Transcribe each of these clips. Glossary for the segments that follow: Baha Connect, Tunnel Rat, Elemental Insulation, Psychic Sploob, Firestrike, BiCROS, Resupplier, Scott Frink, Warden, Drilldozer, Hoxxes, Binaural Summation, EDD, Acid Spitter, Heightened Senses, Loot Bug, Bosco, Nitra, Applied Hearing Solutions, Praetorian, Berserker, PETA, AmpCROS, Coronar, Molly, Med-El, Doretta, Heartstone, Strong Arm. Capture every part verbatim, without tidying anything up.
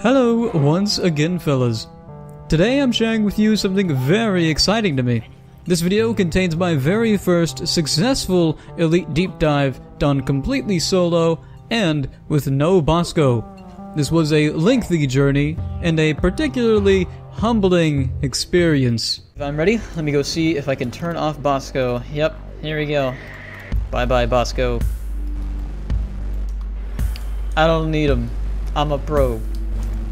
Hello once again, fellas. Today I'm sharing with you something very exciting to me. This video contains my very first successful Elite Deep Dive done completely solo and with no Bosco. This was a lengthy journey and a particularly humbling experience. If I'm ready, let me go see if I can turn off Bosco. Yep, here we go. Bye bye, Bosco. I don't need him. I'm a pro.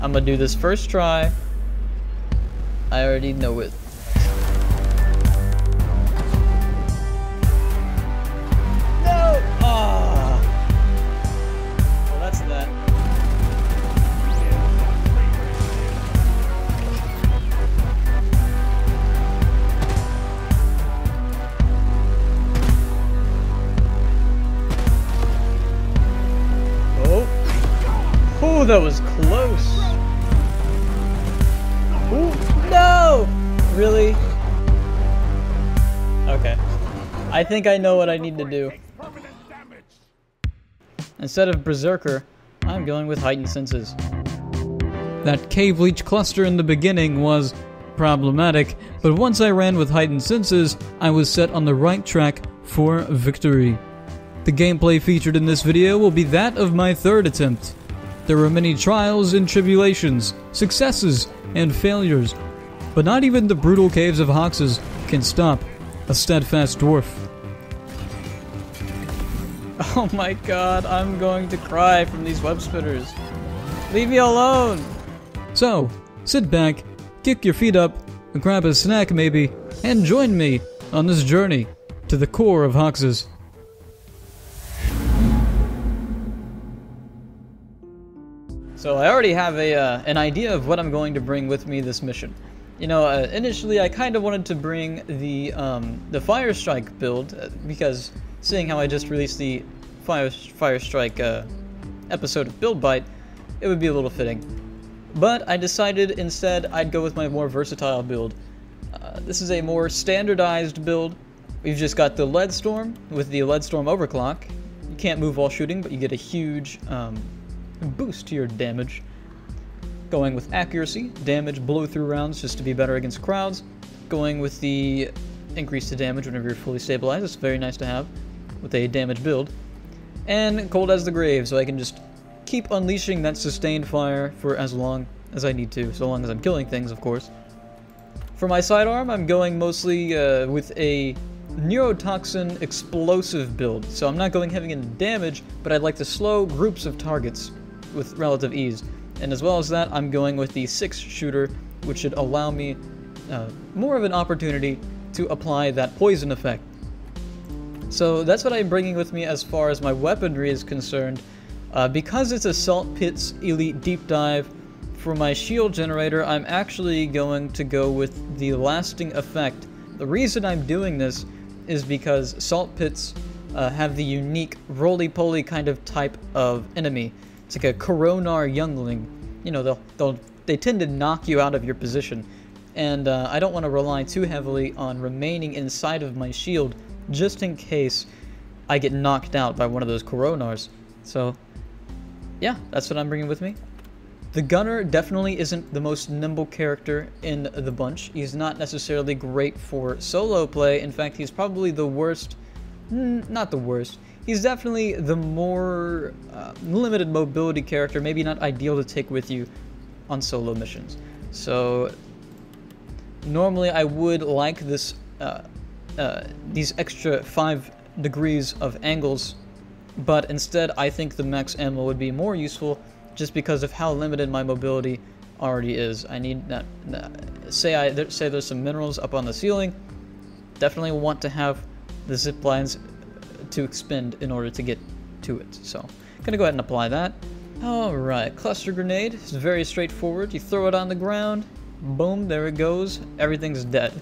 I'm gonna do this first try. I already know it. No! Ah! Well, that's that. Oh! Oh, that was close! Really? Okay. I think I know what I need to do. Instead of Berserker, I'm going with Heightened Senses. That Cave Leech cluster in the beginning was problematic, but once I ran with Heightened Senses, I was set on the right track for victory. The gameplay featured in this video will be that of my third attempt. There were many trials and tribulations, successes and failures, but not even the brutal caves of Hoxxes can stop a steadfast dwarf. Oh my god, I'm going to cry from these web spitters. Leave me alone! So, sit back, kick your feet up, grab a snack maybe, and join me on this journey to the core of Hoxxes. So I already have a uh, an idea of what I'm going to bring with me this mission. You know, uh, initially I kind of wanted to bring the um, the Firestrike build uh, because seeing how I just released the Fire Firestrike uh, episode of Build Byte, it would be a little fitting. But I decided instead I'd go with my more versatile build. Uh, this is a more standardized build. We've just got the Leadstorm with the Leadstorm overclock. You can't move while shooting, but you get a huge um, boost to your damage. Going with accuracy, damage, blow through rounds just to be better against crowds. Going with the increase to damage whenever you're fully stabilized. It's very nice to have with a damage build. And cold as the grave, so I can just keep unleashing that sustained fire for as long as I need to, so long as I'm killing things, of course. For my sidearm, I'm going mostly uh, with a neurotoxin explosive build. So I'm not going heavy into damage, but I'd like to slow groups of targets with relative ease. And as well as that, I'm going with the six shooter, which should allow me uh, more of an opportunity to apply that poison effect. So that's what I'm bringing with me as far as my weaponry is concerned. Uh, because it's a Salt Pits Elite Deep Dive, for my shield generator, I'm actually going to go with the Lasting Effect. The reason I'm doing this is because Salt Pits uh, have the unique roly-poly kind of type of enemy. It's like a Coronar Youngling. You know, they'll, they'll, they tend to knock you out of your position. And uh, I don't want to rely too heavily on remaining inside of my shield just in case I get knocked out by one of those Coronars. So, yeah, that's what I'm bringing with me. The Gunner definitely isn't the most nimble character in the bunch. He's not necessarily great for solo play. In fact, he's probably the worst. Mm, not the worst. He's definitely the more uh, limited mobility character, maybe not ideal to take with you on solo missions. So normally I would like this, uh, uh, these extra five degrees of angles, but instead I think the max ammo would be more useful just because of how limited my mobility already is. I need not, not, say I th say there's some minerals up on the ceiling. Definitely want to have the zip lines to expend in order to get to it. So I'm gonna go ahead and apply that. All right, cluster grenade is very straightforward. You throw it on the ground, boom, there it goes. Everything's dead.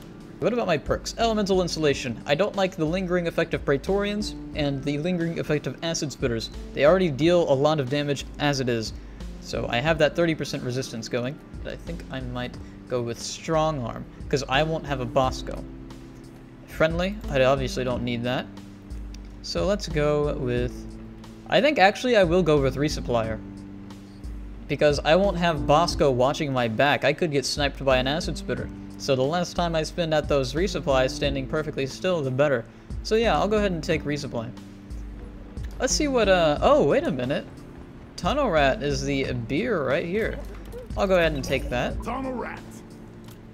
What about my perks? Elemental Insulation. I don't like the lingering effect of Praetorians and the lingering effect of Acid Spitters. They already deal a lot of damage as it is. So I have that thirty percent resistance going. I think I might go with Strong Arm because I won't have a Bosco. Friendly, I obviously don't need that. So let's go with I think actually I will go with Resupplier. Because I won't have Bosco watching my back. I could get sniped by an Acid Spitter. So the less time I spend at those resupplies standing perfectly still, the better. So yeah, I'll go ahead and take Resupply. Let's see what, uh, oh, wait a minute. Tunnel Rat is the beer right here. I'll go ahead and take that. Tunnel Rat.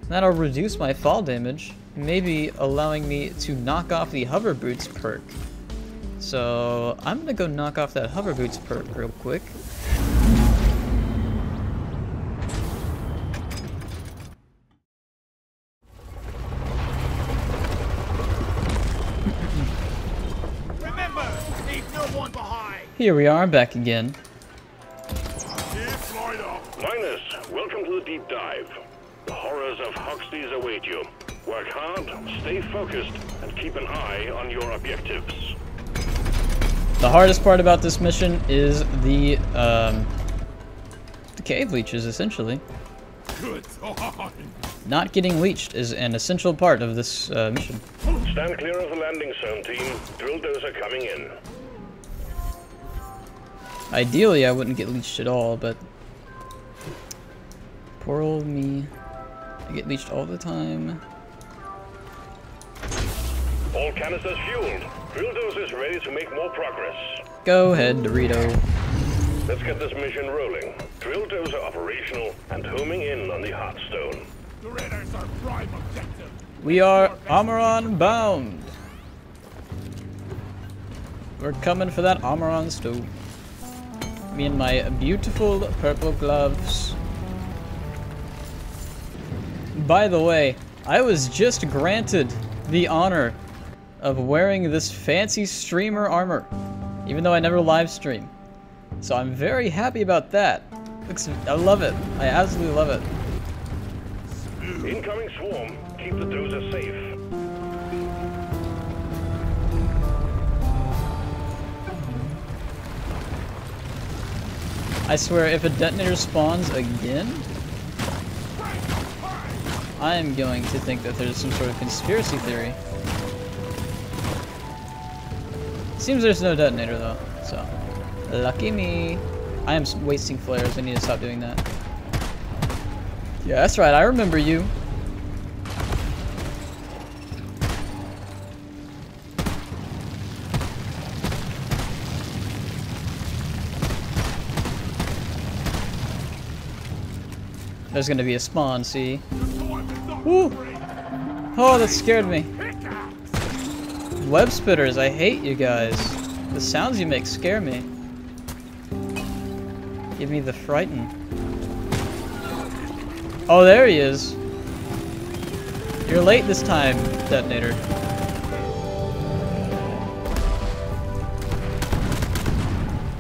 That'll reduce my fall damage, maybe allowing me to knock off the Hover Boots perk. So I'm gonna go knock off that Hover Boots perk real quick. Here we are, back again. Linus, welcome to the deep dive. The horrors of Hoxxes await you. Work hard, stay focused, and keep an eye on your objectives. The hardest part about this mission is the um, the cave leeches, essentially. Good. Not getting leeched is an essential part of this uh, mission. Stand clear of the landing zone, team. Drilldozer coming in. Ideally, I wouldn't get leeched at all, but poor old me. I get leeched all the time. All canisters fueled. Drilldozer is ready to make more progress. Go ahead, Dorito. Let's get this mission rolling. Drilldozer operational and homing in on the Heartstone. The radar's our prime objective. We are Amaron bound. We're coming for that Amaron stove. Me and my beautiful purple gloves. By the way, I was just granted the honor of wearing this fancy streamer armor, even though I never live stream. So I'm very happy about that. Looks, I love it. I absolutely love it. Incoming swarm. Keep the dozer safe. I swear, if a detonator spawns again, I am going to think that there's some sort of conspiracy theory. Seems there's no detonator though, so lucky me. I am wasting flares. I need to stop doing that. Yeah, that's right. I remember you. There's gonna be a spawn, see? Woo! Oh, that scared me. Web spitters, I hate you guys. The sounds you make scare me. Give me the frighten. Oh, there he is. You're late this time, detonator.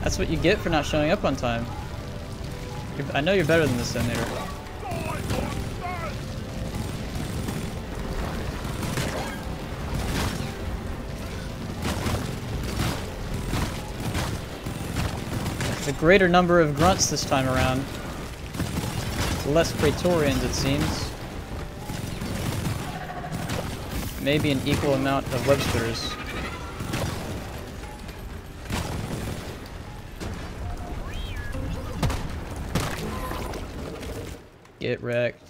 That's what you get for not showing up on time. You're, I know you're better than this detonator. A greater number of grunts this time around. Less Praetorians, it seems. Maybe an equal amount of Websters. Get wrecked.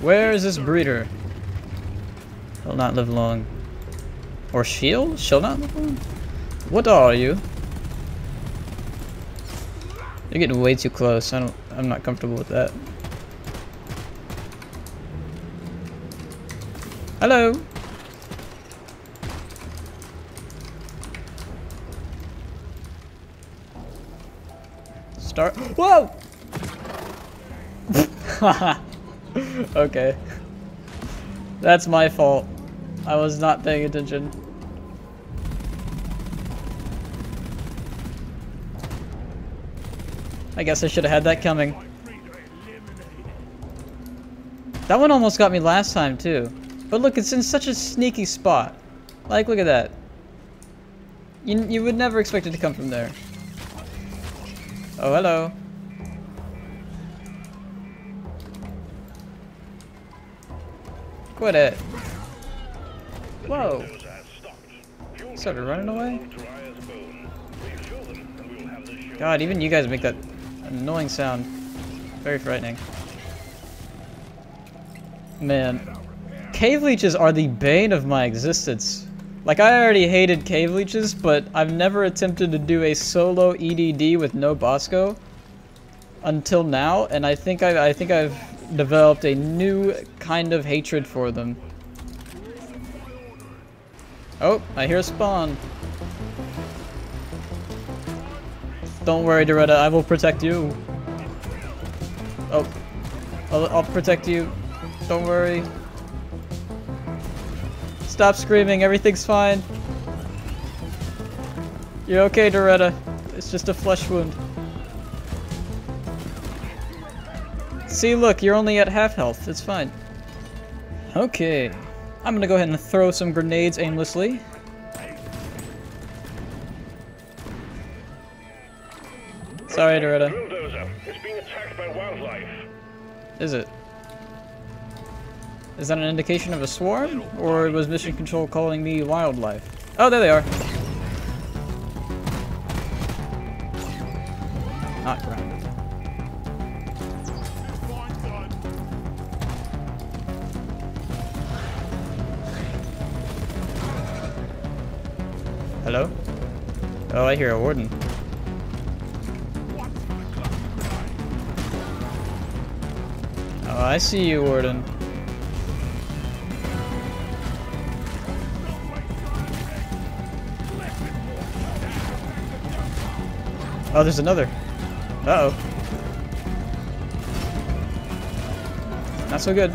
Where is this breeder? He'll not live long. Or she'll? She'll not live long? What are you? You're getting way too close. I don't, I'm not comfortable with that. Hello! Start. Whoa! Haha. Okay. That's my fault. I was not paying attention. I guess I should have had that coming. That one almost got me last time too. But look, it's in such a sneaky spot. Like, look at that. You, you would never expect it to come from there. Oh, hello. Quit it. Whoa. Started running away? God, even you guys make that annoying sound. Very frightening. Man. Cave Leeches are the bane of my existence. Like, I already hated Cave Leeches, but I've never attempted to do a solo E D D with no Bosco until now, and I think, I, I think I've developed a new kind of hatred for them. Oh, I hear a spawn. Don't worry, Doretta, I will protect you. Oh, I'll, I'll protect you. Don't worry. Stop screaming, everything's fine. You're okay, Doretta. It's just a flesh wound. See, look, you're only at half health. It's fine. Okay. I'm gonna go ahead and throw some grenades aimlessly. Sorry, Doretta. Drilldozer. It's being attacked by wildlife. Is it? Is that an indication of a swarm? Or was Mission Control calling me wildlife? Oh, there they are. Not grounded. Hello? Oh, I hear a warden. Oh, I see you, warden. Oh, there's another. Uh oh. Not so good.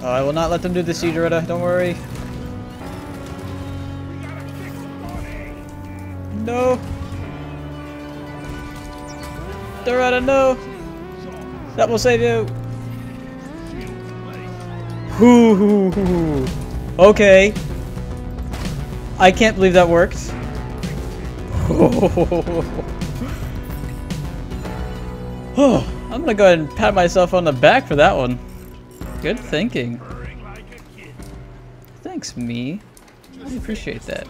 Oh, I will not let them do this, Doretta. Don't worry. No. Doretta, no! That will save you! Hoo hoo hoo. Okay. I can't believe that worked. Oh, I'm gonna go ahead and pat myself on the back for that one. Good thinking. Thanks, me. I appreciate that.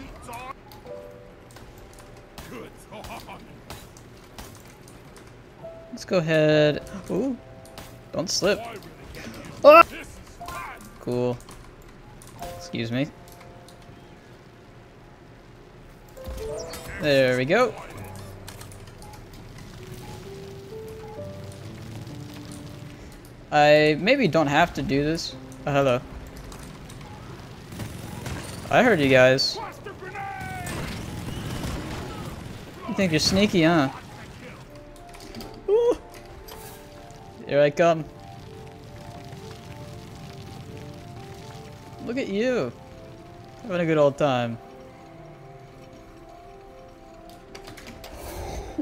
Let's go ahead. Ooh, don't slip. Ah! Cool. Excuse me. There we go. I maybe don't have to do this. Oh, hello. I heard you guys. You think you're sneaky, huh? Here I come. Look at you. Having a good old time.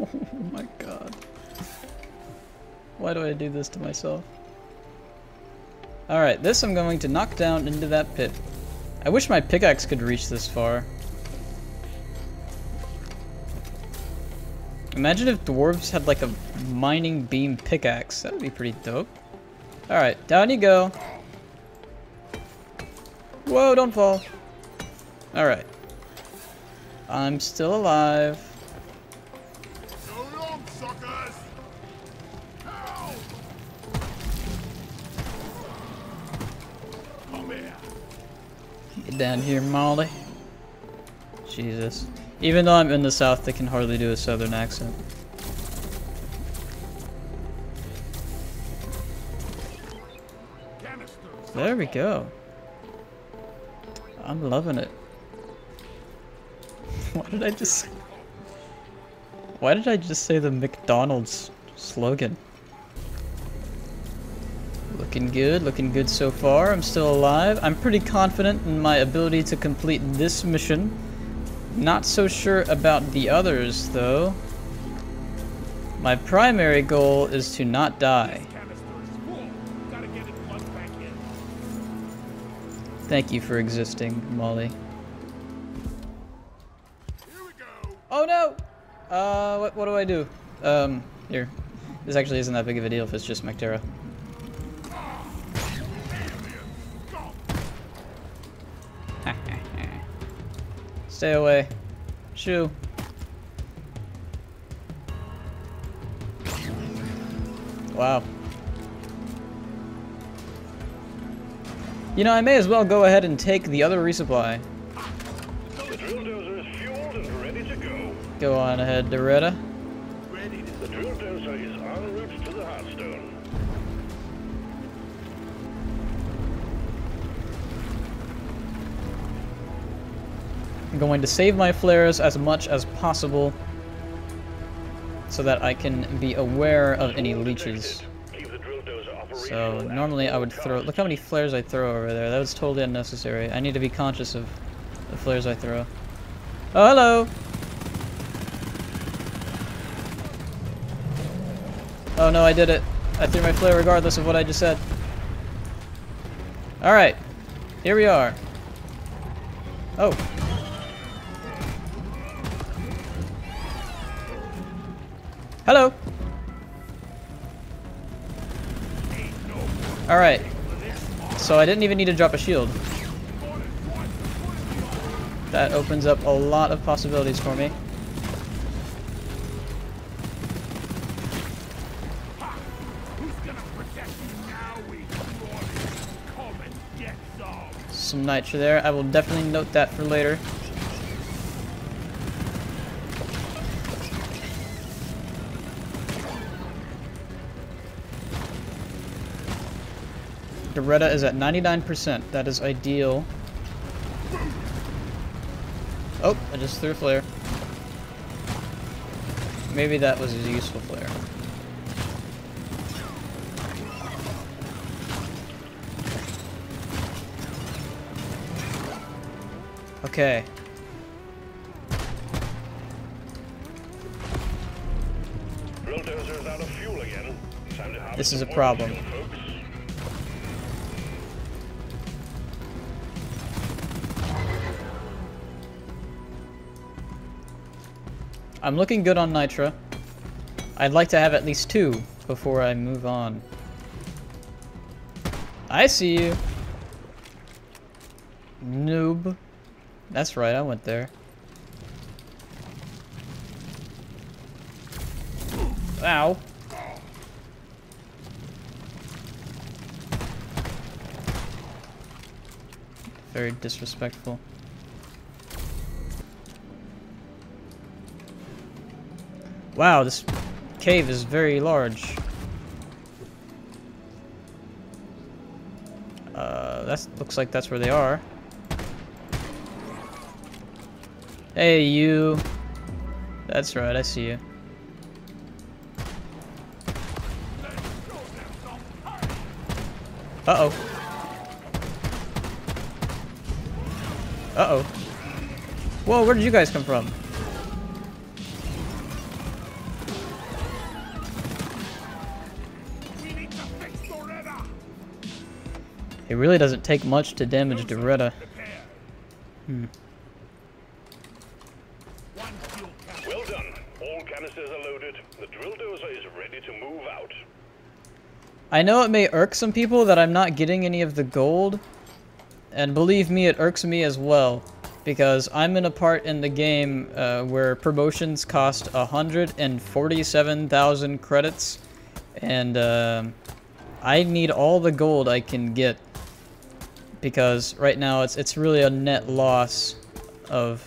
Oh my god. Why do I do this to myself? Alright, this I'm going to knock down into that pit. I wish my pickaxe could reach this far. Imagine if dwarves had like a mining beam pickaxe. That would be pretty dope. Alright, down you go. Whoa, don't fall. Alright. I'm still alive. So long, suckers! Help! Come here. Get down here, Molly. Jesus. Even though I'm in the South, they can hardly do a Southern accent. There we go. I'm loving it. Why did I just... Why did I just say the McDonald's slogan? Looking good, looking good so far. I'm still alive. I'm pretty confident in my ability to complete this mission. Not so sure about the others, though. My primary goal is to not die. Thank you for existing, Molly. Here we go. Oh no! Uh, what, what do I do? Um, here. This actually isn't that big of a deal if it's just Mactera. Stay away. Shoo. Wow. You know, I may as well go ahead and take the other resupply. The Drilldozer is fueled and ready to go. Go on ahead, Doretta. Ready. The Drilldozer is en route to the Heartstone. I'm going to save my flares as much as possible so that I can be aware of any leeches. So normally I would throw, look how many flares I throw over there, that was totally unnecessary. I need to be conscious of the flares I throw. Oh, hello! Oh no, I did it. I threw my flare regardless of what I just said. Alright, here we are. Oh. Hello! Alright, so I didn't even need to drop a shield. That opens up a lot of possibilities for me. Some Nitra there. I will definitely note that for later. Doretta is at ninety-nine percent. That is ideal. Oh, I just threw a flare. Maybe that was a useful flare. Okay. This is a problem. I'm looking good on Nitra. I'd like to have at least two before I move on. I see you. Noob. That's right, I went there. Ow. Very disrespectful. Wow, this cave is very large. Uh, that looks like that's where they are. Hey, you. That's right, I see you. Uh-oh. Uh-oh. Whoa, where did you guys come from? It really doesn't take much to damage Doretta. Hmm. Well done. All canisters are loaded. The Drilldozer is ready to move out. I know it may irk some people that I'm not getting any of the gold, and believe me, it irks me as well, because I'm in a part in the game uh, where promotions cost one hundred forty-seven thousand credits, and uh, I need all the gold I can get. Because right now it's it's really a net loss of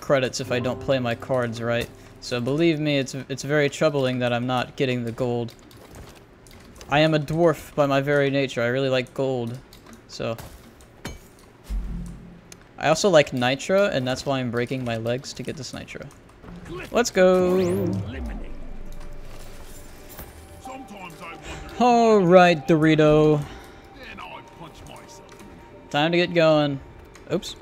credits if I don't play my cards right. So believe me, it's it's very troubling that I'm not getting the gold. I am a dwarf by my very nature. I really like gold. So I also like Nitra, and that's why I'm breaking my legs to get this Nitra. Let's go. All right, Dorito. Time to get going. Oops.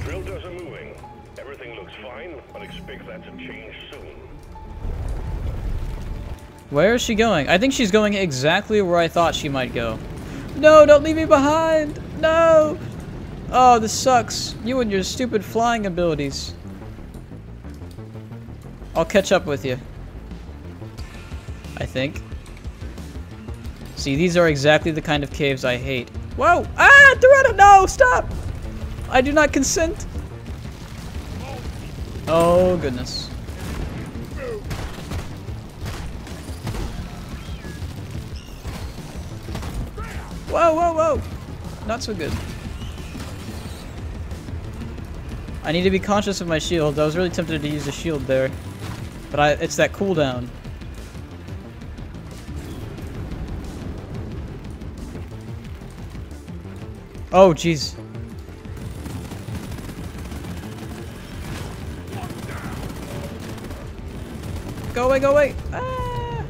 Drilldozer are moving. Everything looks fine, but expect that to change soon. Where is she going? I think she's going exactly where I thought she might go. No, don't leave me behind. No. Oh, this sucks. You and your stupid flying abilities. I'll catch up with you. I think. See, these are exactly the kind of caves I hate. Whoa! Ah! Doretta! No! Stop! I do not consent! Oh, goodness. Whoa, whoa, whoa! Not so good. I need to be conscious of my shield. I was really tempted to use a shield there. But I, it's that cooldown. Oh, jeez. Go away, go away! Ah.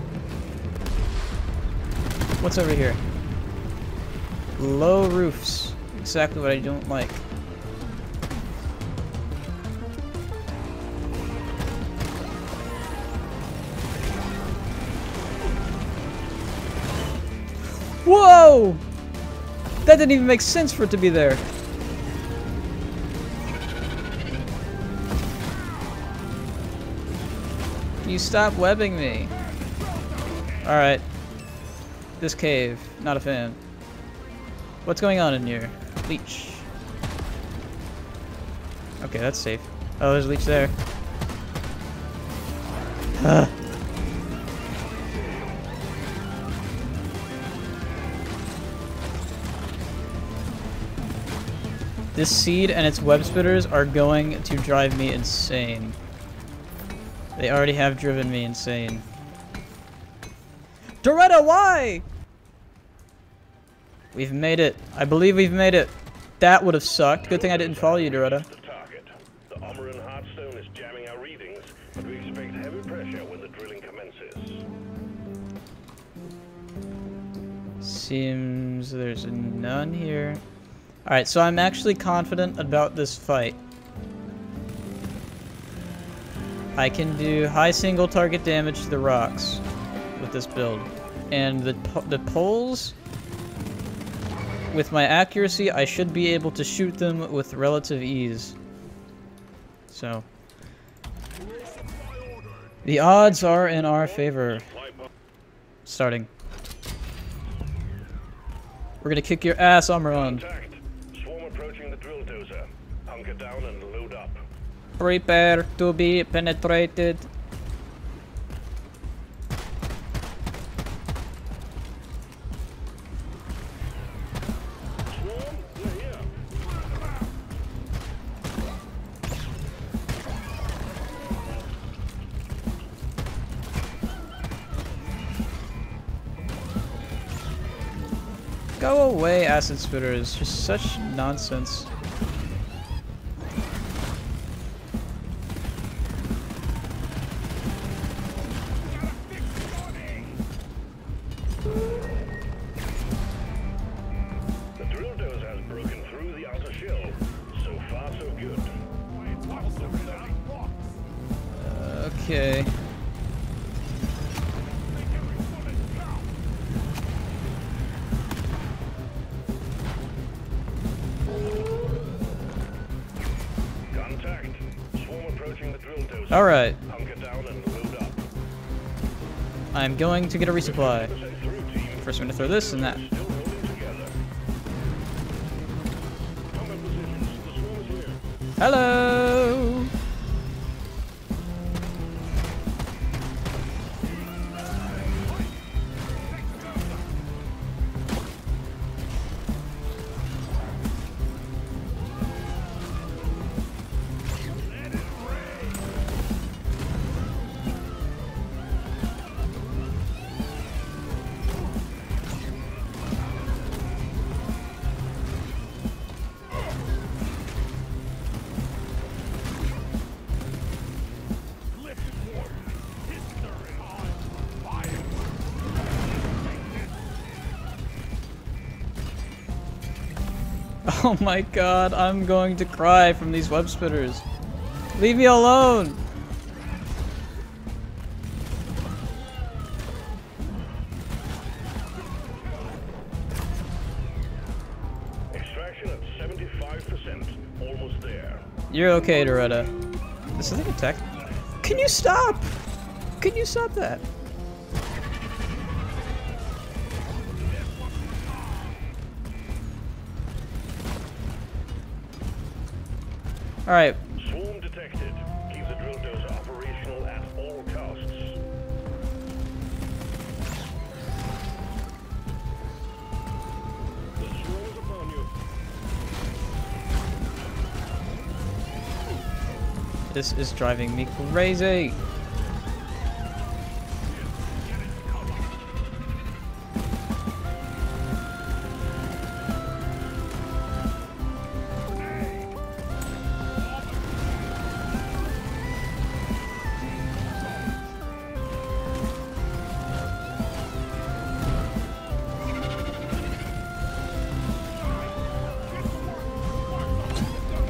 What's over here? Low roofs. Exactly what I don't like. Whoa! That didn't even make sense for it to be there. You stop webbing me. Alright. This cave. Not a fan. What's going on in here? Leech. Okay, that's safe. Oh, there's a leech there. Huh. This seed and its web spitters are going to drive me insane. They already have driven me insane. Doretta, why? We've made it. I believe we've made it. That would have sucked. Good thing I didn't follow you, Doretta. The Amaron Heartstone is jamming our readings, but we expect heavy pressure when the drilling commences. Seems there's none here. Alright, so I'm actually confident about this fight. I can do high single target damage to the rocks with this build. And the, the poles, with my accuracy, I should be able to shoot them with relative ease. So, the odds are in our favor. Starting. We're gonna kick your ass, Amaron. Down and load up. Prepare to be penetrated. Go away, Acid Spitter. It's just such nonsense. Okay. Contact. Swarm approaching the Drilldozer. All right. Hunker down and load up. I'm going to get a resupply. First, I'm going to throw this and that. Hello. Oh my god, I'm going to cry from these web spitters. Leave me alone! one hundred percent. Almost there. You're okay, Doretta. Does something attack? Can you stop? Can you stop that? All right. Swarm detected. Keep the Drilldozer operational at all costs. The swarm is upon you. This is driving me crazy.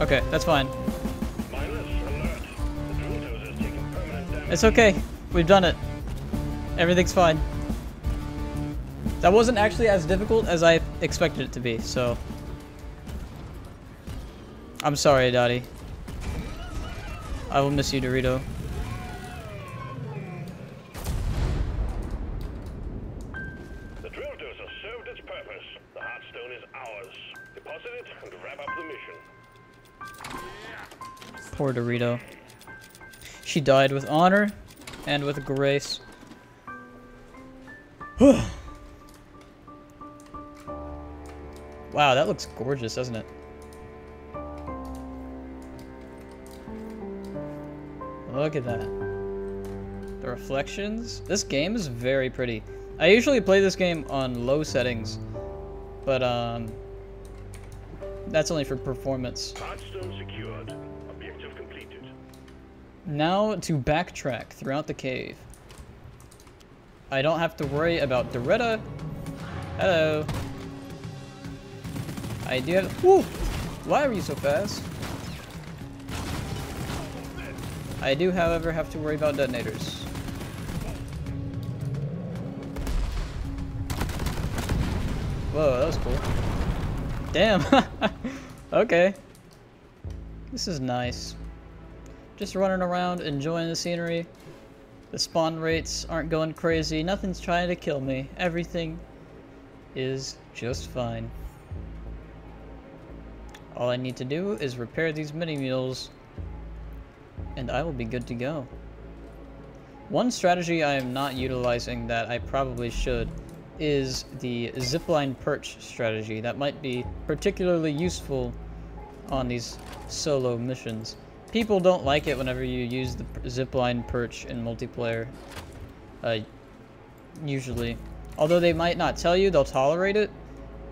Okay, that's fine. It's okay. We've done it. Everything's fine. That wasn't actually as difficult as I expected it to be, so... I'm sorry, Dottie. I will miss you, Dorito. The Drilldozer served its purpose. The Heartstone is ours. Deposit it and wrap up the mission. Poor Dorito. She died with honor and with grace. Wow, that looks gorgeous, doesn't it? Look at that. The reflections. This game is very pretty. I usually play this game on low settings, but um, that's only for performance. Heartstone secured. Objective completed. Now to backtrack throughout the cave. I don't have to worry about Doretta. Hello. I do have... Woo! Why are you so fast? I do, however, have to worry about detonators. Whoa, that was cool. Damn. Okay. This is nice. Just running around, enjoying the scenery. The spawn rates aren't going crazy. Nothing's trying to kill me. Everything is just fine. All I need to do is repair these mini-mules, and I will be good to go. One strategy I am not utilizing that I probably should is the zipline perch strategy. That might be particularly useful on these solo missions. People don't like it whenever you use the zipline perch in multiplayer, uh, usually. Although they might not tell you, they'll tolerate it.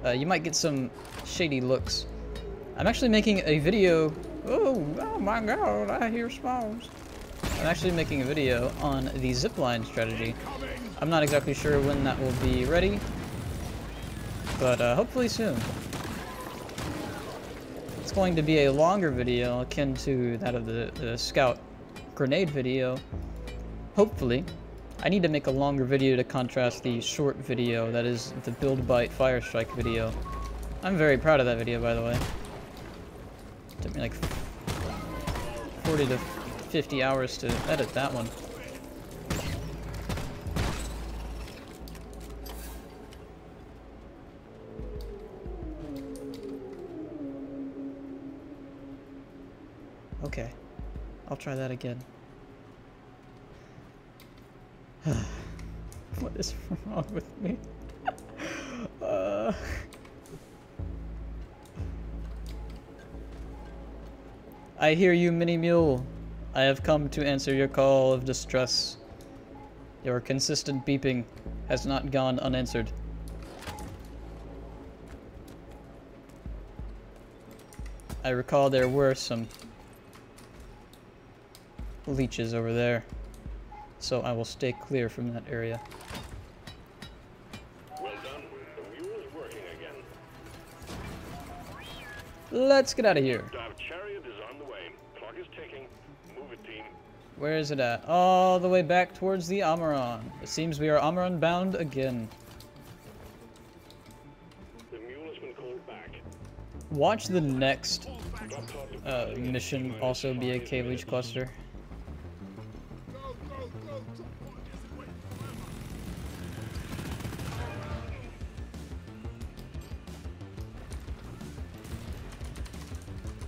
Uh, you might get some shady looks. I'm actually making a video. Oh, oh my god, I hear spawns. I'm actually making a video on the zipline strategy. I'm not exactly sure when that will be ready, but uh, hopefully soon. It's going to be a longer video akin to that of the, the scout grenade video. Hopefully. I need to make a longer video to contrast the short video that is the Build Byte Firestrike video. I'm very proud of that video, by the way. It took me like forty to fifty hours to edit that one. Okay, I'll try that again. What is wrong with me? uh... I hear you, Mini Mule. I have come to answer your call of distress. Your consistent beeping has not gone unanswered. I recall there were some leeches over there, so I will stay clear from that area. Well done. The mule is working again. Let's get out of here. Dive chariot is on the way. Clock is ticking. Move it, team. Where is it at? All the way back towards the Amaron. It seems we are Amaron bound again. The mule has been called back. Watch the next uh, mission also be a Cave Leech cluster.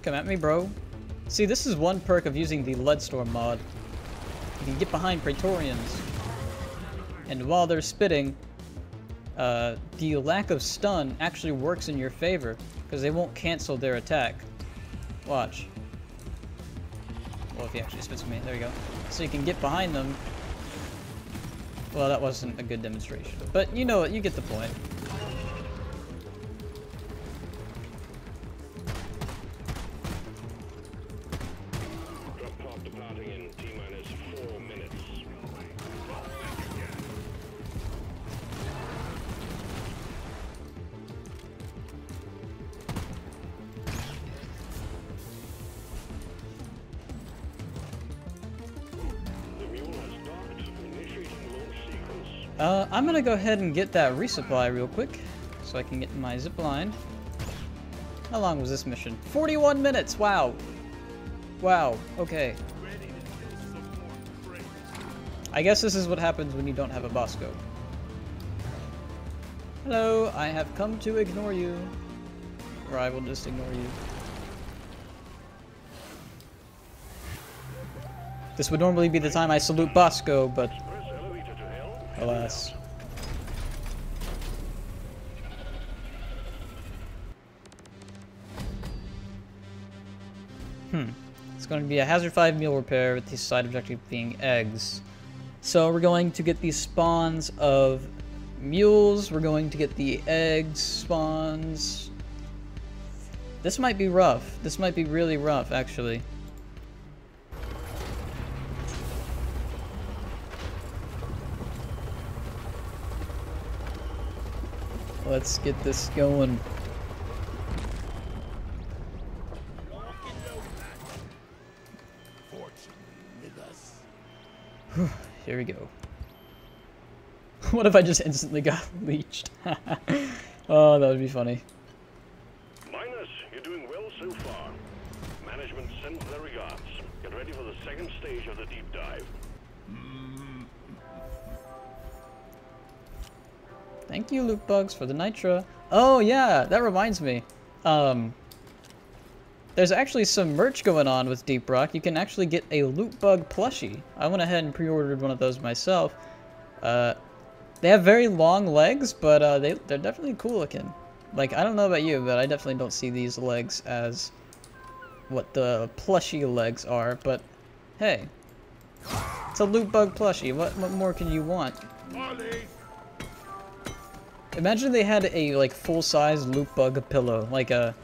Come at me, bro. See, this is one perk of using the Leadstorm mod. You can get behind Praetorians, and while they're spitting, uh, the lack of stun actually works in your favor, because they won't cancel their attack. Watch. Well, if he actually spits with me, there you go. So you can get behind them. Well, that wasn't a good demonstration, but you know what, you get the point. Uh, I'm gonna go ahead and get that resupply real quick, so I can get my zipline. How long was this mission? forty-one minutes, wow! Wow, okay. I guess this is what happens when you don't have a Bosco. Hello, I have come to ignore you. Or I will just ignore you. This would normally be the time I salute Bosco, but... alas. Hmm. It's going to be a hazard five meal repair with the side objective being eggs. So we're going to get the spawns of mules. We're going to get the egg spawns. This might be rough. This might be really rough, actually. Let's get this going. Whew, here we go. What if I just instantly got leeched? Oh, that would be funny. Minus, you're doing well so far. Management sends their regards. Get ready for the second stage of the deep dive. Thank you, Loot Bugs, for the Nitra. Oh, yeah, that reminds me. Um, there's actually some merch going on with Deep Rock. You can actually get a Loot Bug plushie. I went ahead and pre-ordered one of those myself. Uh, they have very long legs, but uh, they, they're definitely cool looking. Like, I don't know about you, but I definitely don't see these legs as what the plushie legs are. But, hey, it's a Loot Bug plushie. What, what more can you want? Molly. Imagine they had a like full-size Loot Bug pillow, like a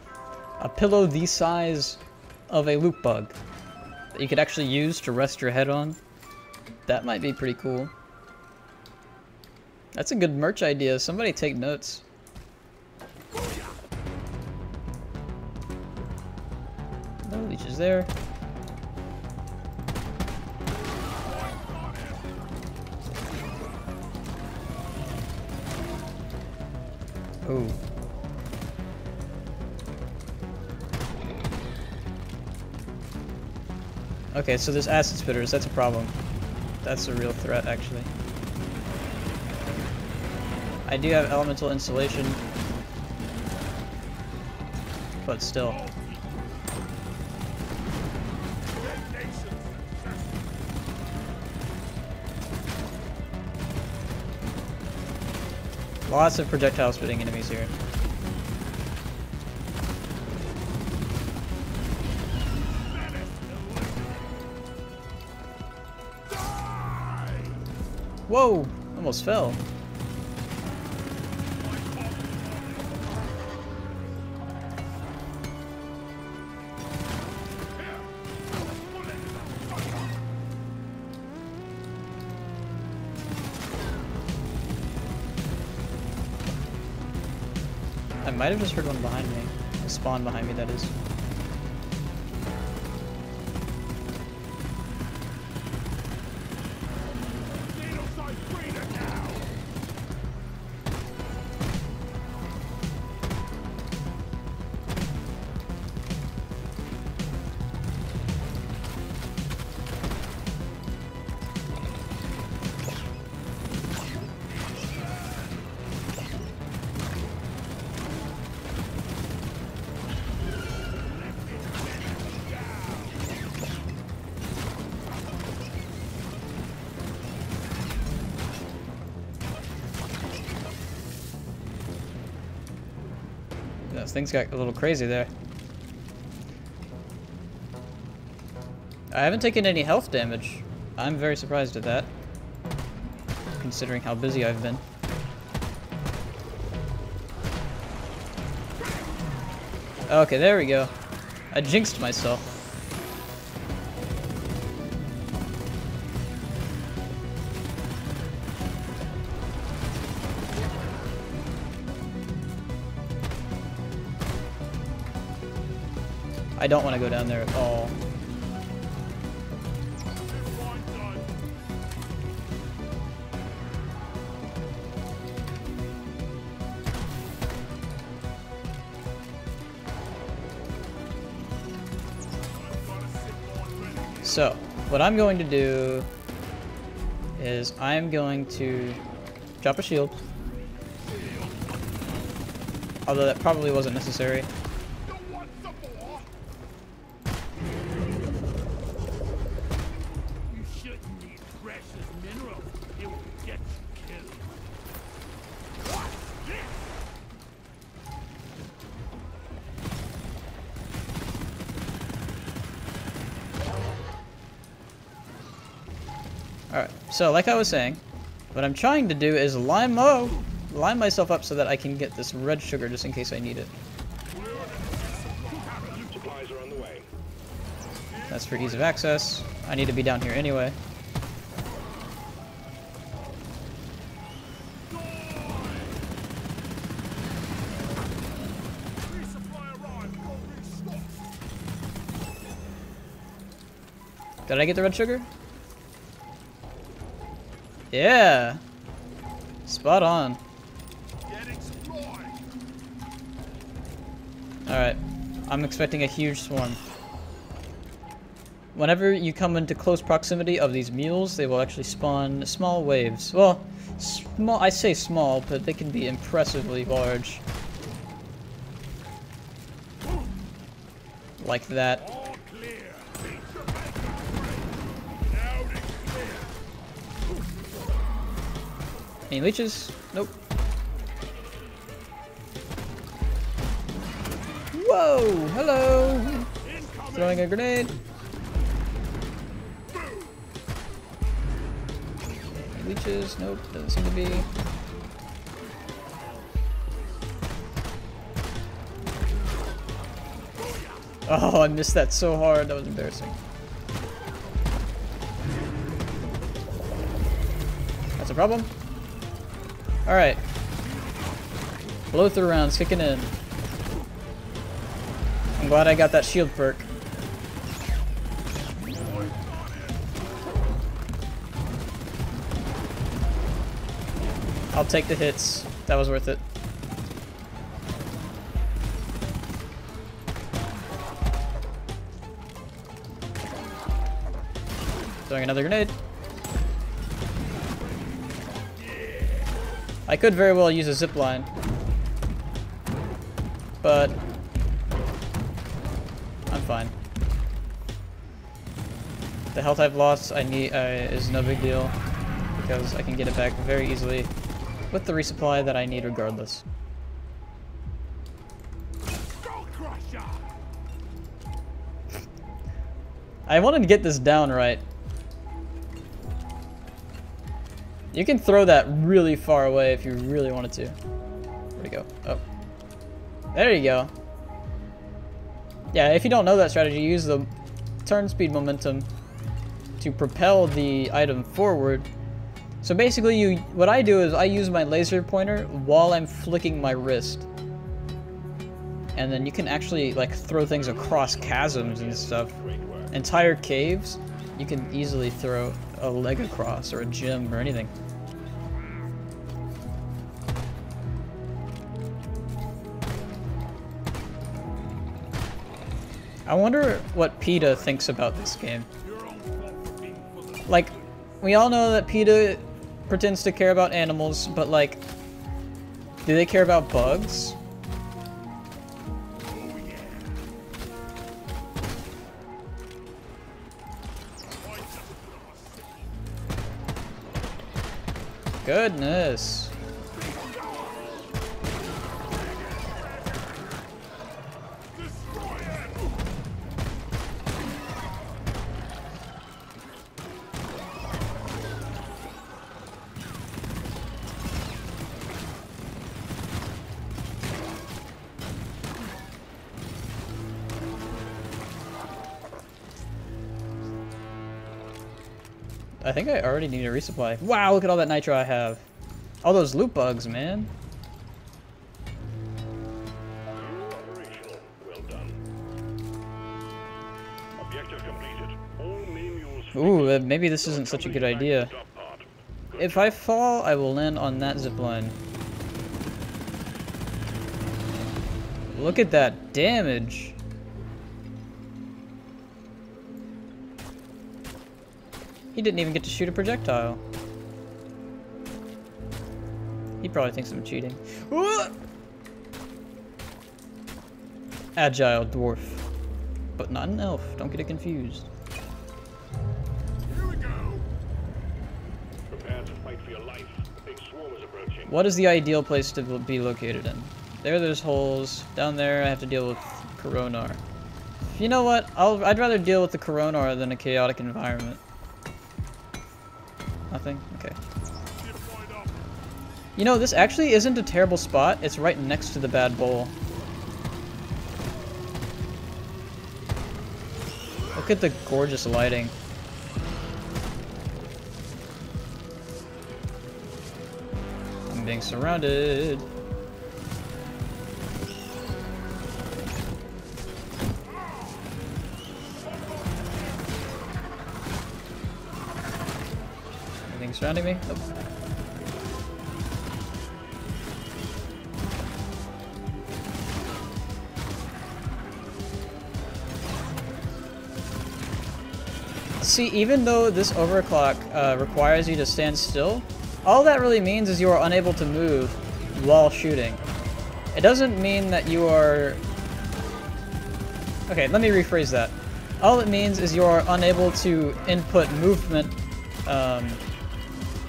a pillow the size of a Loot Bug that you could actually use to rest your head on. That might be pretty cool. That's a good merch idea. Somebody take notes. No leeches there. Oh. Okay, so there's Acid Spitters. That's a problem. That's a real threat, actually. I do have Elemental Insulation. But still. Lots of projectile spitting enemies here. Whoa! Almost fell. I might have just heard one behind me. A spawn behind me, that is. Those things got a little crazy there. I haven't taken any health damage. I'm very surprised at that, considering how busy I've been. Okay, there we go. I jinxed myself. I don't want to go down there at all. So, what I'm going to do is I'm going to drop a shield. Although that probably wasn't necessary. So, like I was saying, what I'm trying to do is line, low, line myself up so that I can get this red sugar just in case I need it. That's for ease of access. I need to be down here anyway. Did I get the red sugar? Yeah, spot on. Alright, I'm expecting a huge swarm. Whenever you come into close proximity of these mules, they will actually spawn small waves. Well, small, I say small, but they can be impressively large. Like that. Any leeches? Nope. Whoa! Hello! Throwing a grenade. Any leeches? Nope. Doesn't seem to be. Oh, I missed that so hard. That was embarrassing. That's a problem. Alright. Blow through rounds kicking in. I'm glad I got that shield perk. I'll take the hits. That was worth it. Throwing another grenade. I could very well use a zip line, but I'm fine. The health I've lost, I need uh, is no big deal because I can get it back very easily with the resupply that I need, regardless. I wanted to get this down right. You can throw that really far away if you really wanted to. Where'd it go? Oh. There you go. Yeah, if you don't know that strategy, use the turn speed momentum to propel the item forward. So basically, you what I do is I use my laser pointer while I'm flicking my wrist. And then you can actually like throw things across chasms and stuff. Entire caves, you can easily throw a leg across or a gym or anything. I wonder what PETA thinks about this game. Like, we all know that PETA pretends to care about animals, but like, do they care about bugs? Goodness. I think I already need a resupply. Wow, look at all that Nitra I have. All those loot bugs, man. Ooh, maybe this isn't such a good idea. If I fall, I will land on that zipline. Look at that damage. He didn't even get to shoot a projectile. He probably thinks I'm cheating. Whoa! Agile dwarf. But not an elf. Don't get it confused. Here we go. Prepare to fight for your life. A big swarm is approaching. What is the ideal place to be located in? There, there's holes. Down there, I have to deal with Coronar. You know what? I'll, I'd rather deal with the Coronar than a chaotic environment. Nothing? Okay. You know, this actually isn't a terrible spot. It's right next to the bad bowl. Look at the gorgeous lighting. I'm being surrounded. Anything surrounding me? Oh. See, even though this overclock uh, requires you to stand still, all that really means is you are unable to move while shooting. It doesn't mean that you are... Okay, let me rephrase that. All it means is you are unable to input movement um,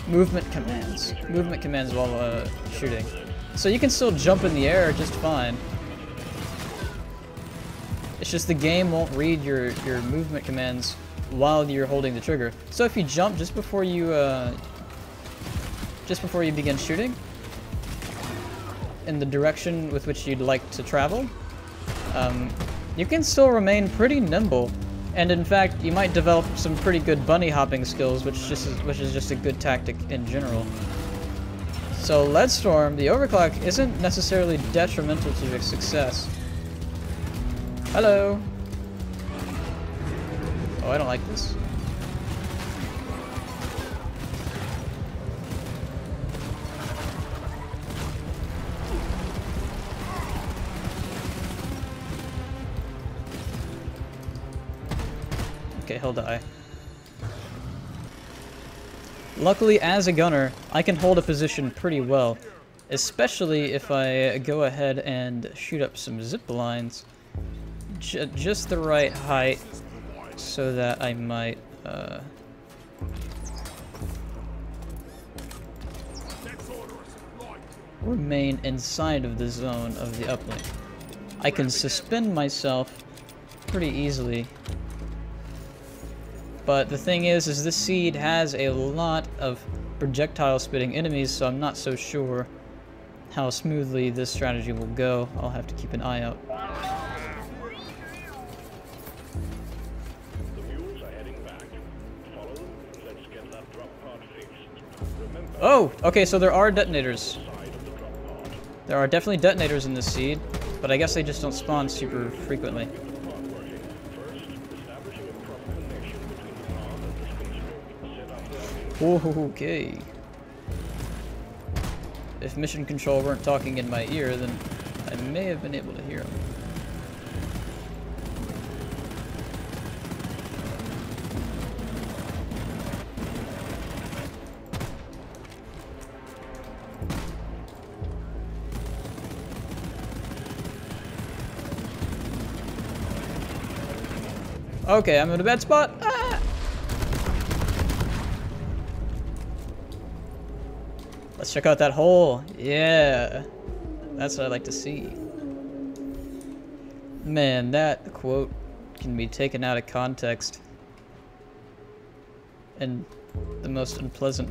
movement commands. Movement commands while uh, shooting. So you can still jump in the air just fine. It's just the game won't read your, your movement commands while you're holding the trigger. So if you jump just before you uh, just before you begin shooting in the direction with which you'd like to travel, um, you can still remain pretty nimble, and in fact you might develop some pretty good bunny hopping skills, which just is, which is just a good tactic in general. So Leadstorm, the overclock, isn't necessarily detrimental to your success. Hello. Oh, I don't like this. Okay, he'll die. Luckily, as a gunner, I can hold a position pretty well, especially if I go ahead and shoot up some zip lines, J- just the right height, so that I might uh remain inside of the zone of the uplink. I can suspend myself pretty easily. But the thing is, is this seed has a lot of projectile spitting enemies, so I'm not so sure how smoothly this strategy will go. I'll have to keep an eye out. Oh, okay, so there are detonators. There are definitely detonators in this seed, but I guess they just don't spawn super frequently. Ooh, okay. If mission control weren't talking in my ear, then I may have been able to hear them. Okay, I'm in a bad spot. Ah! Let's check out that hole. Yeah. That's what I like to see. Man, that quote can be taken out of context in the most unpleasant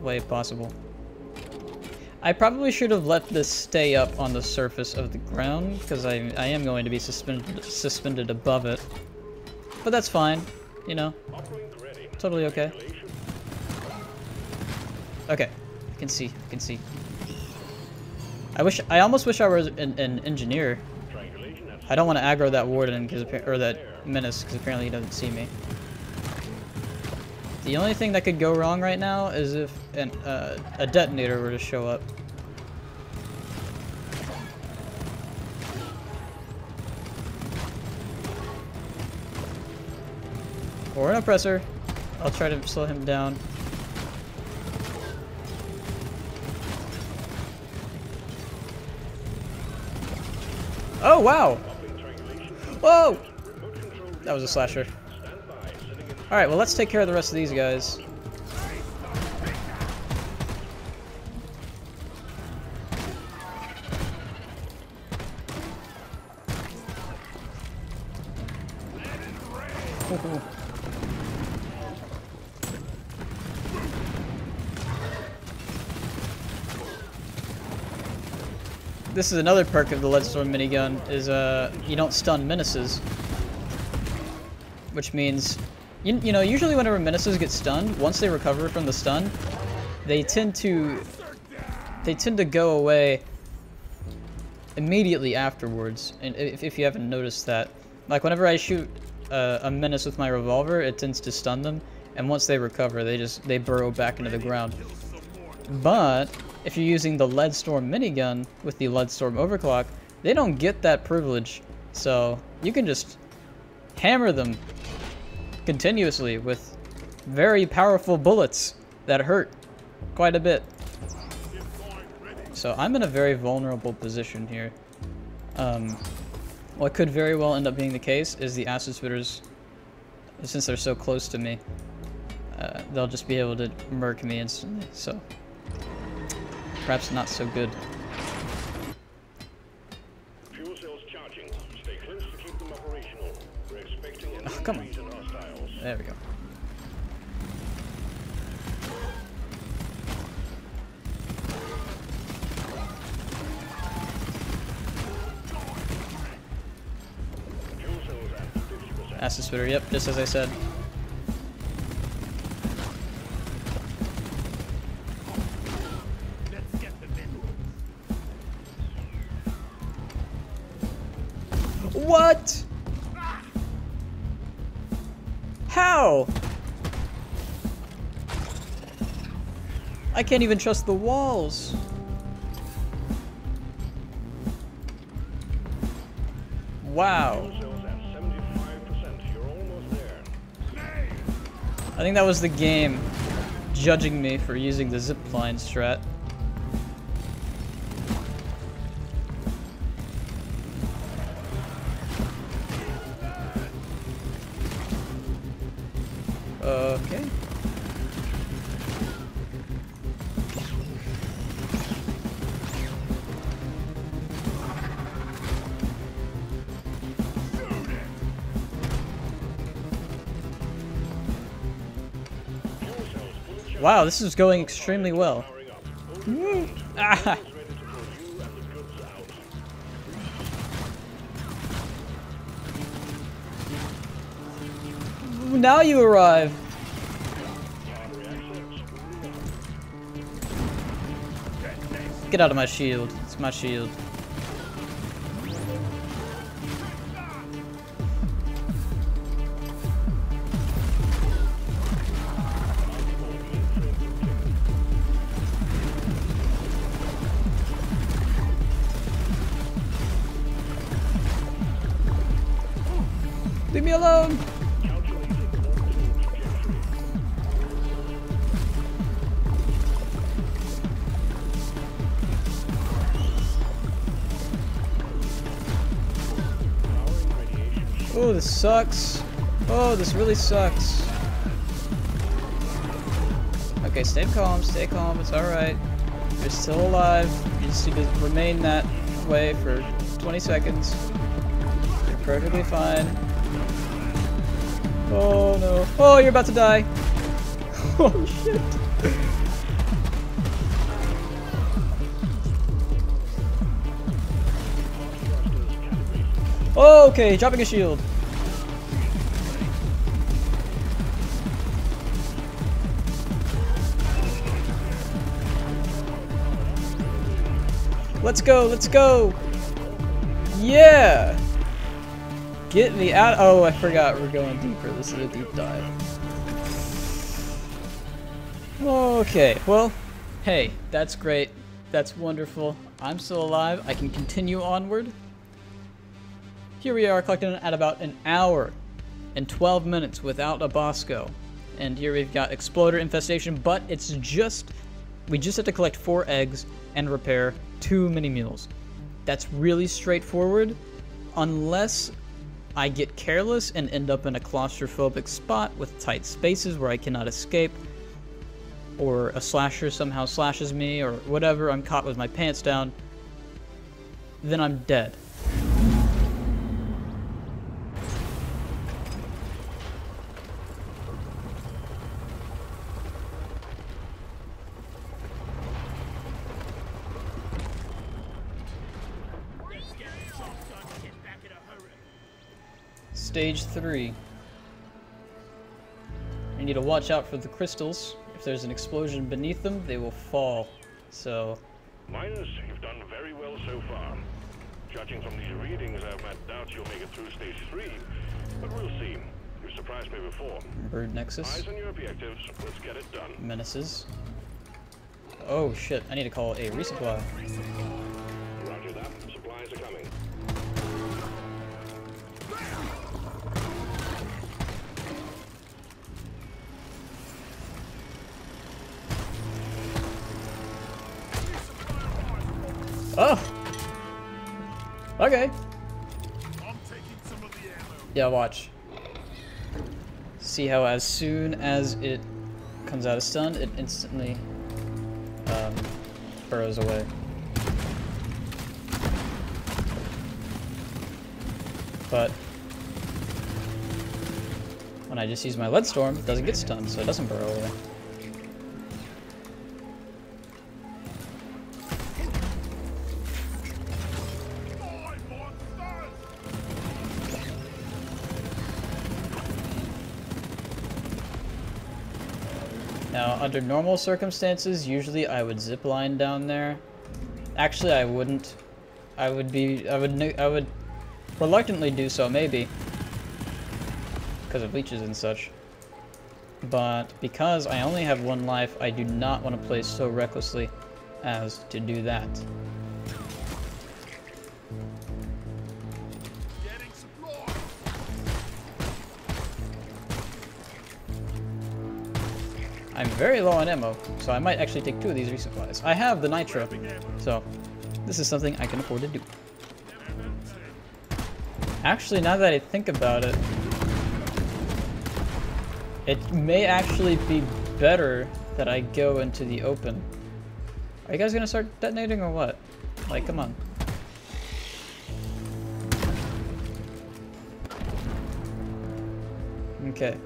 way possible. I probably should have let this stay up on the surface of the ground, because I, I am going to be suspended, suspended above it. But that's fine, you know, totally okay. Okay, I can see. I can see. I wish. I almost wish I was an, an engineer. I don't want to aggro that warden because or that menace because apparently he doesn't see me. The only thing that could go wrong right now is if an, uh, a detonator were to show up. Or an oppressor. I'll try to slow him down. Oh, wow! Whoa! That was a slasher. Alright, well, let's take care of the rest of these guys. This is another perk of the Leadstorm minigun, is uh, you don't stun menaces. Which means, you, you know, usually whenever menaces get stunned, once they recover from the stun, they tend to, they tend to go away immediately afterwards, and if, if you haven't noticed that. Like, whenever I shoot uh, a menace with my revolver, it tends to stun them, and once they recover, they just, they burrow back into the ground. But if you're using the Leadstorm minigun with the Leadstorm overclock, they don't get that privilege. So you can just hammer them continuously with very powerful bullets that hurt quite a bit. So I'm in a very vulnerable position here. Um, what could very well end up being the case is the Acid Spitters, since they're so close to me, uh, they'll just be able to murk me instantly. So perhaps not so good. Fuel cells charging. Stay close to keep them operational. We're expecting an oh, come on. There we go. Fuel cells at fifty percent. Acid Spitter, yep, just as I said. What? How? I can't even trust the walls. Wow. I think that was the game judging me for using the zipline strat. Okay. Wow, this is going extremely well. Mm. Ah. Now you arrive. Get out of my shield. It's my shield. Leave me alone. Oh, this sucks. Oh, this really sucks. Okay, stay calm, stay calm. It's alright. You're still alive. You just need to remain that way for twenty seconds. You're perfectly fine. Oh, no. Oh, you're about to die. Oh, shit. Okay, dropping a shield. Let's go, let's go! Yeah! Get me out- oh, I forgot we're going deeper. This is a deep dive. Okay, well, hey, that's great. That's wonderful. I'm still alive. I can continue onward. Here we are collecting at about an hour and twelve minutes without a Bosco. And here we've got Exploder Infestation, but it's just... we just have to collect four eggs and repair two mini-mules. That's really straightforward, unless I get careless and end up in a claustrophobic spot with tight spaces where I cannot escape, or a slasher somehow slashes me, or whatever, I'm caught with my pants down, then I'm dead. Stage three. I need to watch out for the crystals. If there's an explosion beneath them, they will fall. So... miners, you've done very well so far. Judging from these readings, I have my doubts you'll make it through stage three. But we'll see. You've surprised me before. Bird Nexus. Eyes on your objectives. Let's get it done. Menaces. Oh shit, I need to call a resupply. Roger that. Supplies are coming. Oh! Okay. I'm taking some of the ammo. Yeah, watch. See how as soon as it comes out of stun, it instantly um, burrows away. But when I just use my Leadstorm, it doesn't get stunned, so it doesn't burrow away. Now, under normal circumstances, usually I would zipline down there. Actually, I wouldn't. I would be. I would. I would reluctantly do so, maybe, because of leeches and such. But because I only have one life, I do not want to play so recklessly as to do that. I'm very low on ammo, so I might actually take two of these resupplies. I have the Nitra, so this is something I can afford to do. Actually, now that I think about it, it may actually be better that I go into the open. Are you guys gonna start detonating or what? Like, come on. Okay.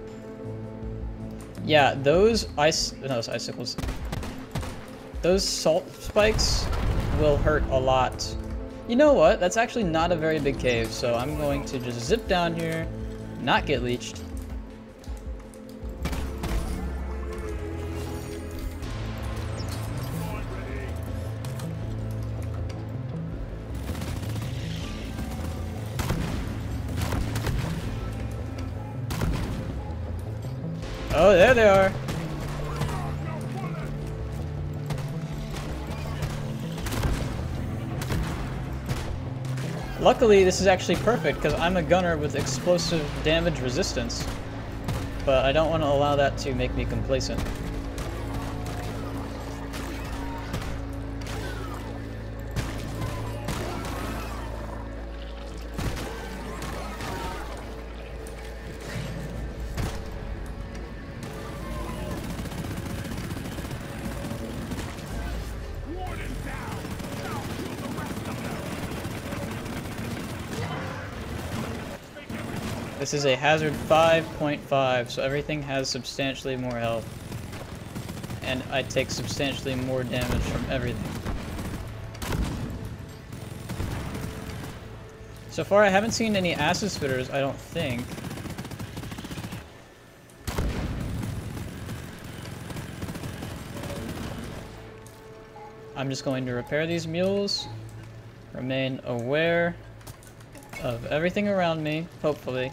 Yeah, those ice, no, those icicles, those salt spikes will hurt a lot. You know what? That's actually not a very big cave, so I'm going to just zip down here, not get leeched. Oh, there they are. Luckily, this is actually perfect because I'm a gunner with explosive damage resistance, but I don't want to allow that to make me complacent. This is a hazard five point five, so everything has substantially more health. And I take substantially more damage from everything. So far I haven't seen any Acid Spitters, I don't think. I'm just going to repair these mules Remain aware of everything around me, hopefully,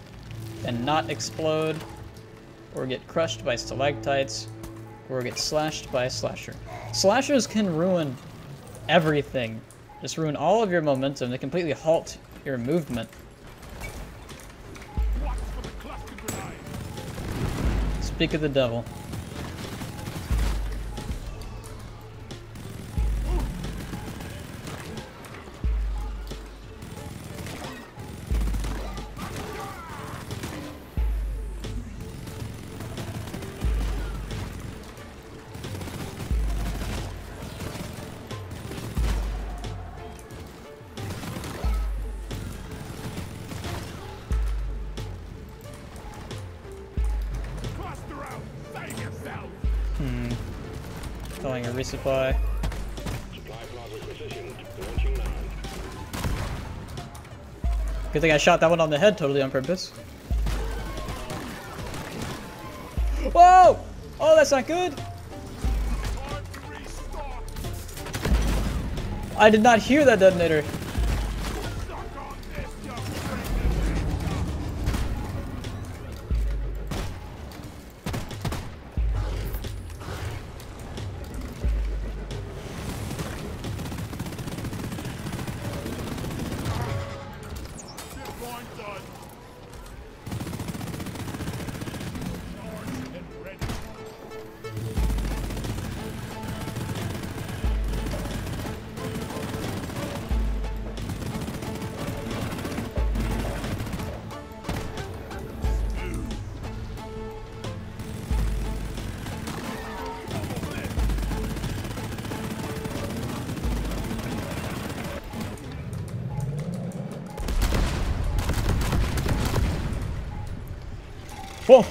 and not explode or get crushed by stalactites or get slashed by a slasher. Slashers can ruin everything. Just ruin all of your momentum. They completely halt your movement. Speak of the devil. Resupply. Good thing I shot that one on the head totally on purpose. Whoa! Oh, that's not good! I did not hear that detonator. Whoa!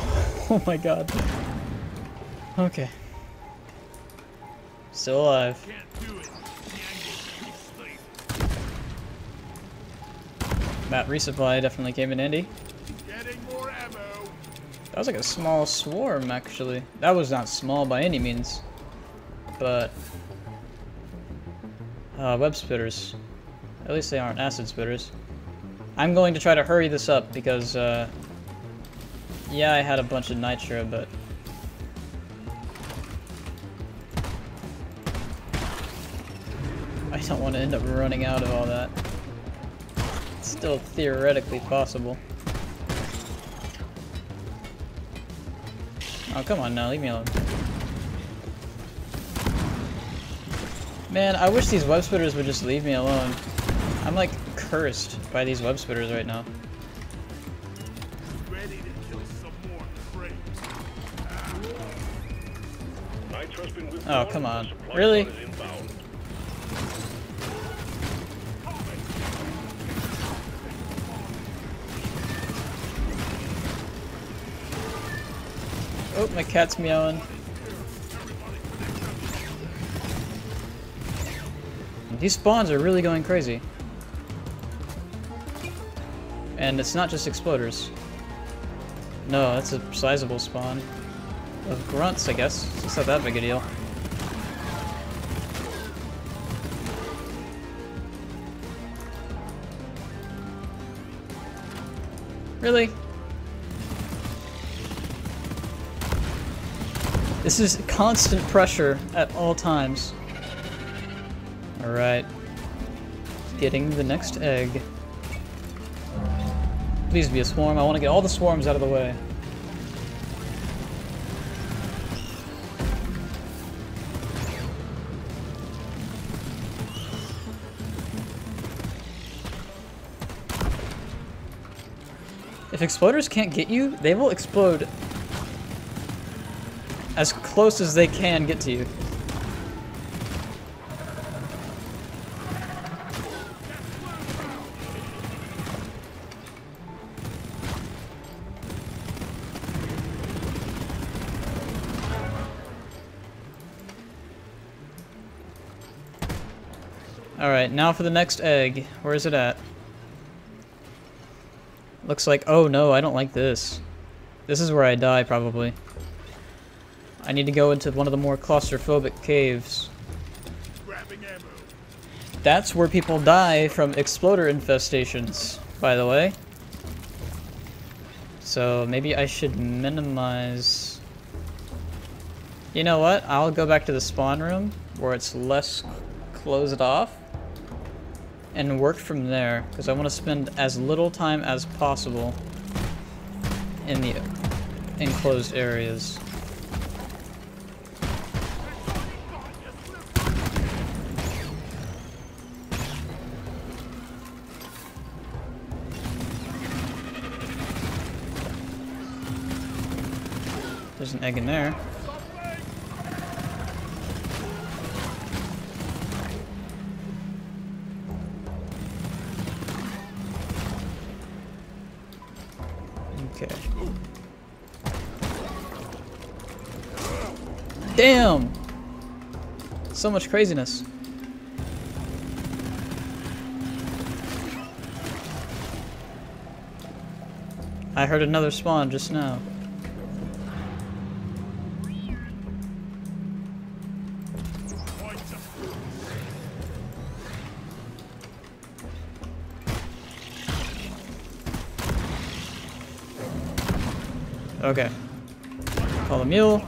Oh my god. Okay. Still alive. That resupply definitely came in handy. That was like a small swarm, actually. That was not small by any means. But... Uh, web spitters. At least they aren't acid spitters. I'm going to try to hurry this up because, uh... yeah, I had a bunch of Nitra, but... I don't want to end up running out of all that. It's still theoretically possible. Oh, come on now, leave me alone. Man, I wish these web spitters would just leave me alone. I'm like cursed by these web spitters right now. Oh, come on. Really? Oh, my cat's meowing. These spawns are really going crazy. And it's not just exploders. No, that's a sizable spawn. Of grunts, I guess. It's not that big a deal. Really? This is constant pressure at all times. Alright. Getting the next egg. Please be a swarm. I want to get all the swarms out of the way. If exploders can't get you, they will explode as close as they can get to you. Alright, now for the next egg. Where is it at? Looks like, oh no, I don't like this. This is where I die, probably. I need to go into one of the more claustrophobic caves. That's where people die from exploder infestations, by the way. So maybe I should minimize... You know what? I'll go back to the spawn room where it's less closed off and work from there, because I want to spend as little time as possible in the enclosed areas. There's an egg in there. Okay. Damn! So much craziness. I heard another spawn just now. Okay. Call the mule.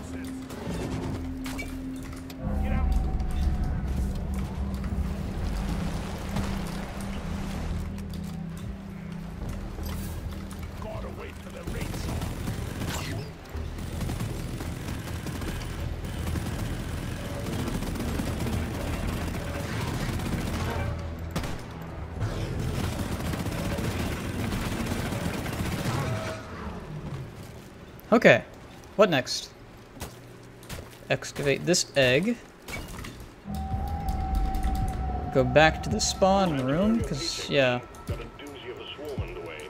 Okay, what next? Excavate this egg. Go back to the spawn room, because, yeah.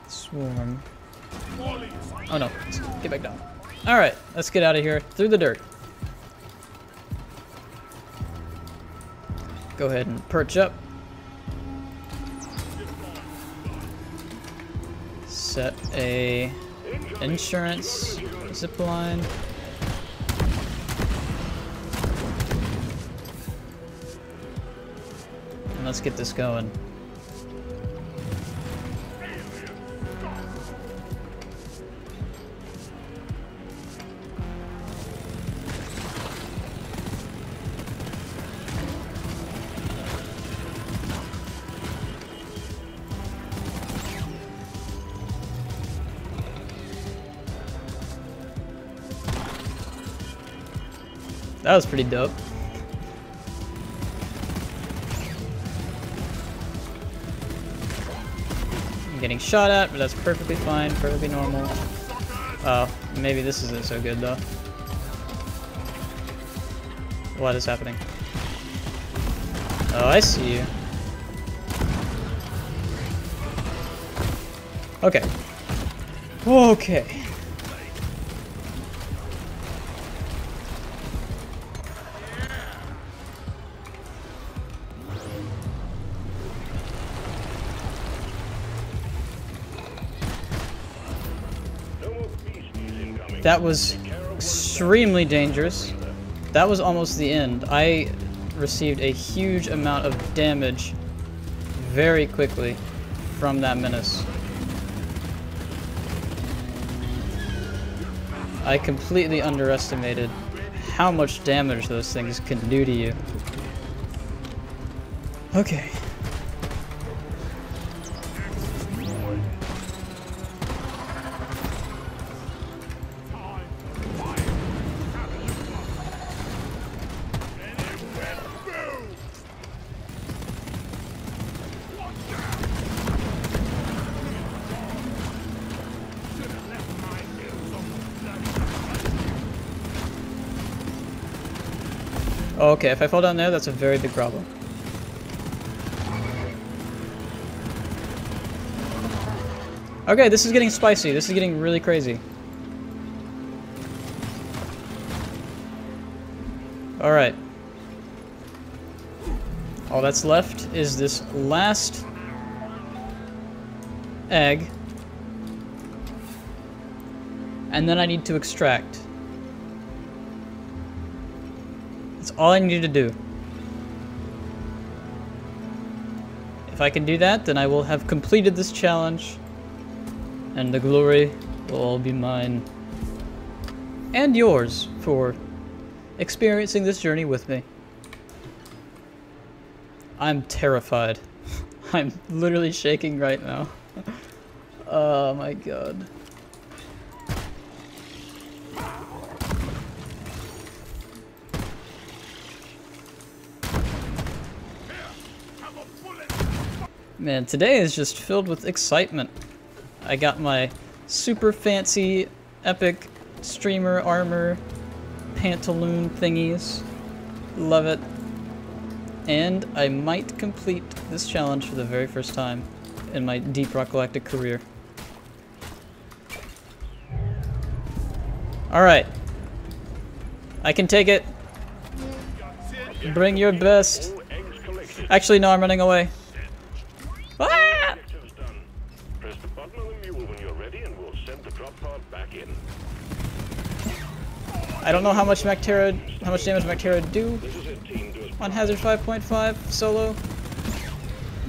Swarm. Oh no, let's get back down. Alright, let's get out of here through the dirt. Go ahead and perch up. Set a... insurance, zipline. And let's get this going. That was pretty dope. I'm getting shot at, but that's perfectly fine, perfectly normal. Oh, maybe this isn't so good though. What is happening? Oh, I see you. Okay. Okay. That was extremely dangerous. That was almost the end. I received a huge amount of damage very quickly from that menace. I completely underestimated how much damage those things can do to you. Okay. Okay, if I fall down there, that's a very big problem. Okay, this is getting spicy. This is getting really crazy. Alright. All that's left is this last egg. And then I need to extract. All I need to do. If I can do that, then I will have completed this challenge, and the glory will all be mine and yours for experiencing this journey with me. I'm terrified. I'm literally shaking right now. Oh my god. Man, today is just filled with excitement. I got my super fancy, epic streamer armor, pantaloon thingies. Love it. And I might complete this challenge for the very first time in my Deep Rock Galactic career. Alright. I can take it. Bring your best. Actually, no, I'm running away. Ah! Press the button on the mule when you're ready and we'll send the drop pod back in. I don't know how much Mactera, how much damage Mactera do on Hazard five point five solo,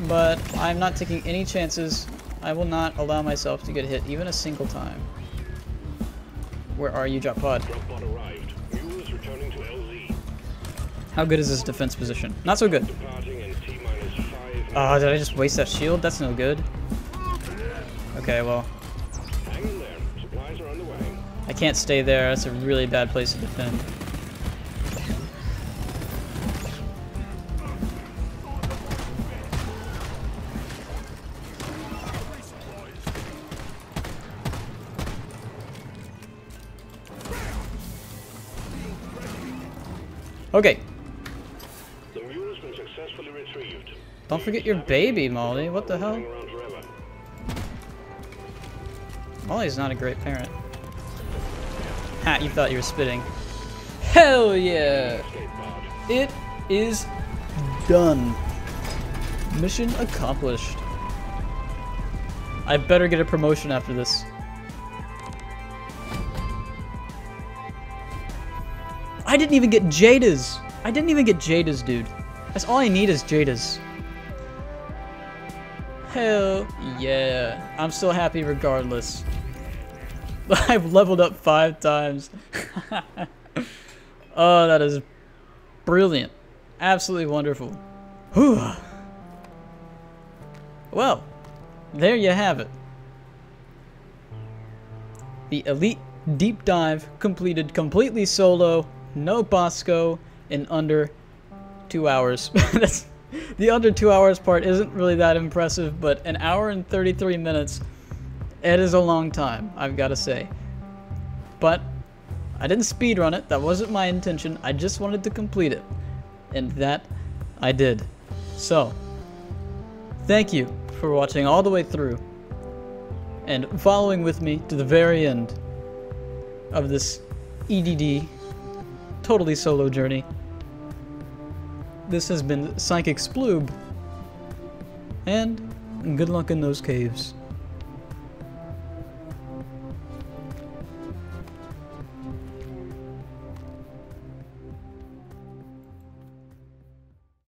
but I'm not taking any chances. I will not allow myself to get hit even a single time. Where are you, drop pod? Drop pod arrived. Mule is returning to L Z. How good is this defense position? Not so good. Oh, did I just waste that shield? That's no good. Okay, well. Hang in there. Supplies are on the way. I can't stay there. That's a really bad place to defend. Okay. The mule has been successfully retrieved. Don't forget your baby, Molly. What the hell? Molly's not a great parent. Ha, you thought you were spitting. Hell yeah! It is done. Mission accomplished. I better get a promotion after this. I didn't even get Jada's. I didn't even get Jada's, dude. That's all I need is Jada's. Hell yeah. I'm still happy regardless. I've leveled up five times. Oh, that is brilliant. Absolutely wonderful. Whew. Well, there you have it. The Elite Deep Dive completed completely solo, no Bosco, in under two hours. That's... The under two hours part isn't really that impressive, but an hour and thirty-three minutes, it is a long time, I've got to say. But I didn't speedrun it. That wasn't my intention. I just wanted to complete it. And that I did. So, thank you for watching all the way through and following with me to the very end of this E D D totally solo journey. This has been Psychic Sploob, and good luck in those caves.